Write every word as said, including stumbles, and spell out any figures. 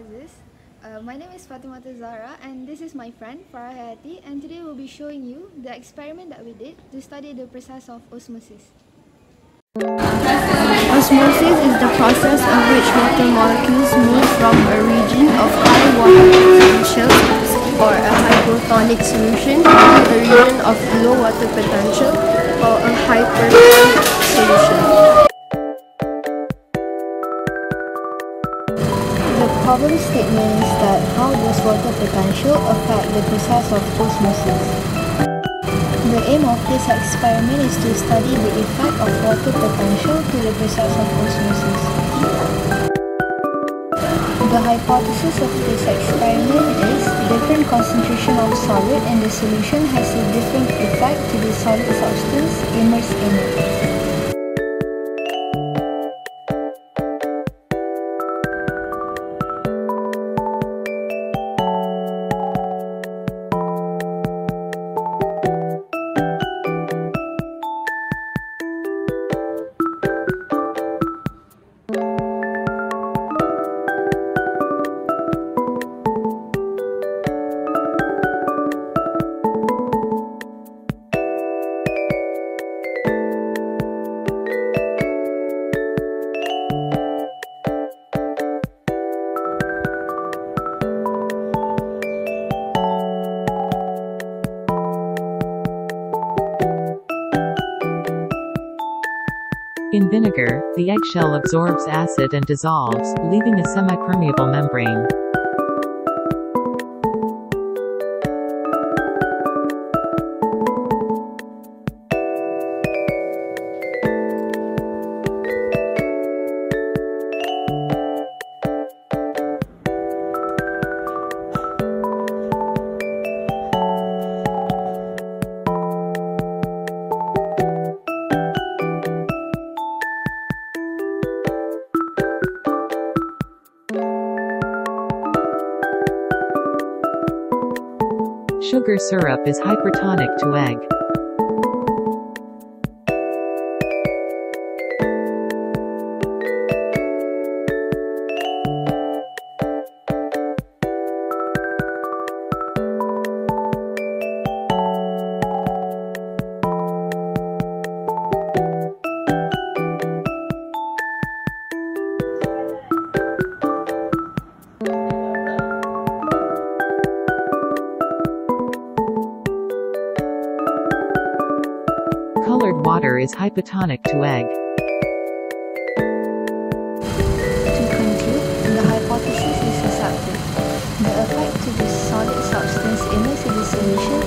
Aziz. Uh, my name is Fatima Tazara and this is my friend Farah Hattie, and today we'll be showing you the experiment that we did to study the process of osmosis. Osmosis is the process in which water molecules move from a region of high water potential or a hypotonic solution to a region of low water potential or a hypertonic solution. The problem statement is that how does water potential affect the process of osmosis? The aim of this experiment is to study the effect of water potential to the process of osmosis. The hypothesis of this experiment is different concentration of solid in the solution has a different effect to the solid substance immersed in it. In vinegar, the eggshell absorbs acid and dissolves, leaving a semi-permeable membrane. Sugar syrup is hypertonic to egg. Colored water is hypotonic to egg. To conclude, the hypothesis is accepted. The effect to the solid substance immersed in the solution